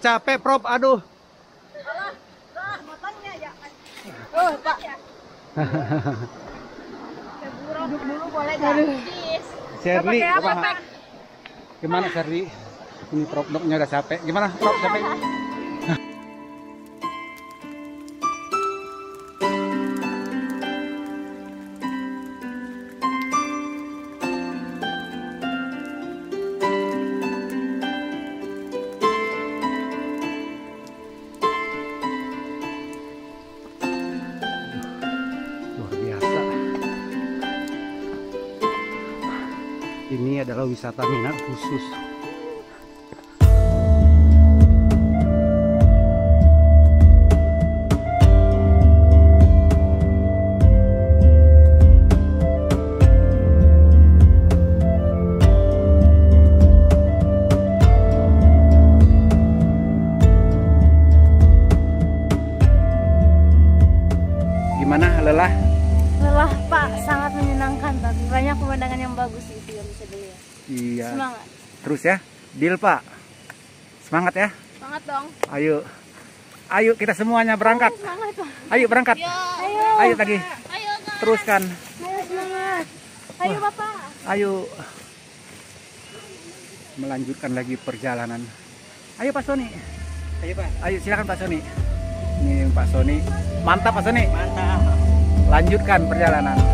Capek prop, aduh. Duduk dulu boleh gratis. Sherly, gimana Sherly? Ini prop dognya udah capek. Gimana prop capek? Ini adalah wisata minat khusus. Gimana, lelah? Lelah, Pak. Sangat menyenangkan, tapi banyak pemandangan yang bagus sih. Iya. Semangat. Terus ya, deal Pak. Semangat ya. Semangat dong. Ayo, ayo kita semuanya berangkat. Ayo, semangat, Pak. Ayo berangkat. Yo, ayo, ayo lagi. Ayo, teruskan. Ayo semangat. Ayo Bapak. Ayo melanjutkan lagi perjalanan. Ayo Pak Sony. Ayo Pak. Ayo silakan Pak Sony. Ini Pak Sony. Mantap Pak Sony. Mantap. Lanjutkan perjalanan.